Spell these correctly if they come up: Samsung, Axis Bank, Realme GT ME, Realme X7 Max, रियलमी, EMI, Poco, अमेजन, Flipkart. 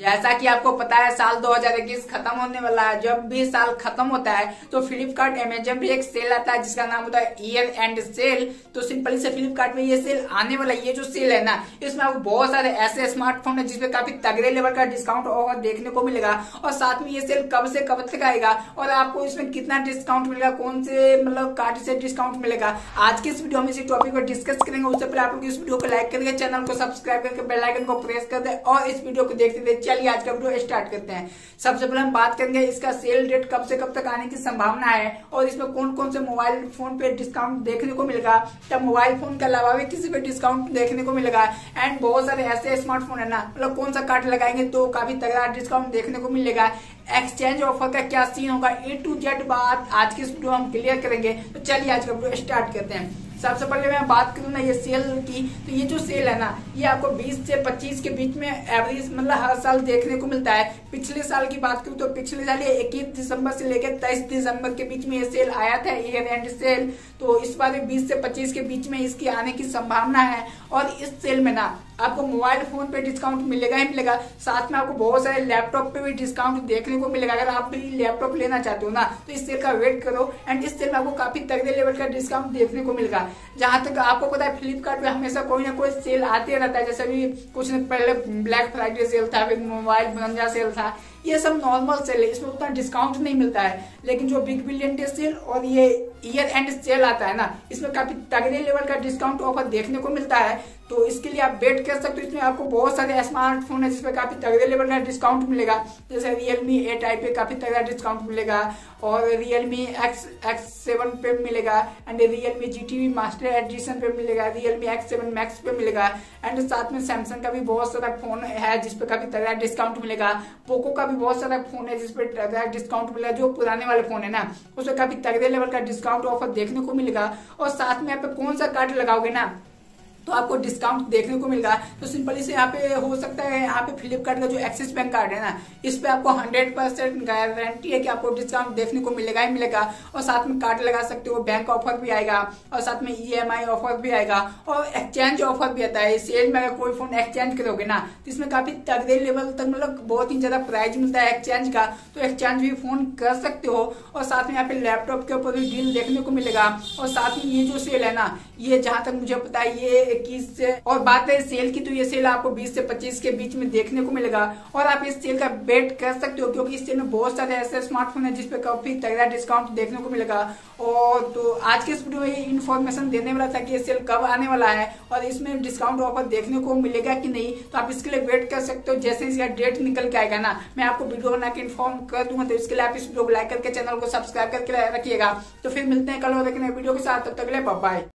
जैसा कि आपको पता है साल 2021 खत्म होने वाला है। जब भी साल खत्म होता है तो फ्लिपकार्ट अमेजन पे एक सेल आता है जिसका नाम होता है ईयर एंड सेल। तो सिंपली से फ्लिपकार्ट में ये सेल आने वाला है। ये जो सेल है ना, इसमें आपको बहुत सारे ऐसे स्मार्टफोन है जिसपे काफी तगड़े लेवल का डिस्काउंट और देखने को मिलेगा। और साथ में ये सेल कब से कब तक आएगा और आपको इसमें कितना डिस्काउंट मिलेगा, कौन से मतलब कार्ड से डिस्काउंट मिलेगा, आज की इस वीडियो में इसी टॉपिक पर डिस्कस करेंगे। उससे पहले आप लोग इस वीडियो को लाइक करके, चैनल को सब्सक्राइब करके, बेल आइकन को प्रेस कर दे और इस वीडियो को देखते देते चलिए आज का वीडियो स्टार्ट करते हैं। सबसे पहले हम बात करेंगे इसका सेल डेट कब से कब तक आने की संभावना है और इसमें कौन कौन से मोबाइल फोन पे डिस्काउंट देखने को मिलेगा, तब मोबाइल फोन के अलावा भी किसी पे डिस्काउंट देखने को मिलेगा। एंड बहुत सारे ऐसे स्मार्टफोन है ना, मतलब कौन सा कार्ड लगाएंगे तो काफी तगड़ा डिस्काउंट देखने को मिलेगा। एक्सचेंज ऑफर का क्या सीन होगा, ए टू जेड बात आज की इस वीडियो हम क्लियर करेंगे। तो चलिए आज का वीडियो स्टार्ट करते हैं। सबसे पहले मैं बात करूँ ना ये सेल की, तो ये जो सेल है ना, ये आपको 20 से 25 के बीच में एवरेज मतलब हर साल देखने को मिलता है। पिछले साल की बात करूँ तो पिछले साल ये 21 दिसंबर से लेकर 23 दिसंबर के बीच में ये सेल आया था, ईयर एंड सेल। तो इस बार 20 से 25 के बीच में इसकी आने की संभावना है। और इस सेल में ना आपको मोबाइल फोन पे डिस्काउंट मिलेगा ही मिलेगा, साथ में आपको बहुत सारे लैपटॉप पे भी डिस्काउंट देखने को मिलेगा। अगर आप भी लैपटॉप लेना चाहते हो ना तो इस सेल का वेट करो। एंड इस सेल में आपको काफी तगड़े लेवल का डिस्काउंट देखने को मिलेगा। जहां तक आपको पता है फ्लिपकार्ट पे हमेशा कोई ना कोई सेल आते रहता है, जैसे भी कुछ दिन पहले ब्लैक फ्राइडे सेल था, फिर मोबाइल बंजा सेल था, ये सब नॉर्मल सेल है, इसमें उतना डिस्काउंट नहीं मिलता है। लेकिन जो बिग बिलियन डे सेल और ये ईयर एंड सेल आता है ना, इसमें काफी तगड़े लेवल का डिस्काउंट ऑफर देखने को मिलता है। तो इसके लिए आप वेट कर सकते हो। इसमें आपको बहुत सारे स्मार्टफोन है जिसपे काफी तगड़े लेवल का डिस्काउंट मिलेगा, जैसे रियलमी 8i पे काफी तगड़ा डिस्काउंट मिलेगा और रियलमी X7 पे मिलेगा and रियलमी GT master edition पे मिलेगा, रियलमी X7 Max पे मिलेगा। एंड साथ में सैमसंग का भी बहुत सारा फोन है जिसपे काफी तगड़ा डिस्काउंट मिलेगा। पोको का भी बहुत सारा फोन है जिसपे तगड़ा डिस्काउंट मिलेगा, जो पुराने वाले फोन है ना उसमें काफी तगड़े लेवल का डिस्काउंट ऑफर देखने को मिलेगा। और साथ में आप कौन सा कार्ड लगाओगे ना तो आपको डिस्काउंट देखने को मिलेगा। तो सिंपली से यहाँ पे हो सकता है, यहाँ पे फ्लिपकार्ट का जो एक्सिस बैंक कार्ड है ना, इस पे आपको 100% गारंटी है कि आपको डिस्काउंट देखने को मिलेगा ही मिलेगा। और साथ में कार्ड लगा सकते हो, बैंक ऑफर भी आएगा और साथ में EMI ऑफर भी आएगा और एक्सचेंज ऑफर भी आता है। सेल में अगर कोई फोन एक्सचेंज करोगे ना तो इसमें काफी तगड़े लेवल तक मतलब बहुत ही ज्यादा प्राइस मिलता है एक्सचेंज का, तो एक्सचेंज भी फोन कर सकते हो। और साथ में यहाँ पे लैपटॉप के ऊपर भी डील देखने को मिलेगा। और साथ में ये जो सेल है ना, ये जहां तक मुझे पता है ये 21 से, और बात है सेल की, तो ये सेल आपको 20 से 25 के बीच में देखने को मिलेगा। और आप इस सेल का वेट कर सकते हो क्योंकि इस सेल में बहुत सारे ऐसे स्मार्टफोन है जिसपे काफी तगड़ा डिस्काउंट देखने को मिलेगा। और तो आज के इस वीडियो में ये इन्फॉर्मेशन देने वाला था कि ये सेल कब आने वाला है और इसमें डिस्काउंट ऑफर देखने को मिलेगा कि नहीं। तो आप इसके लिए वेट कर सकते हो। जैसे इसका डेट निकल के आएगा ना, मैं आपको वीडियो बना के इन्फॉर्म कर दूंगा। तो इसके लिए आप इस वीडियो को लाइक करके, चैनल को सब्सक्राइब करके रखिएगा। तो फिर मिलते हैं कल और वीडियो के साथ, तब तक ले बाय।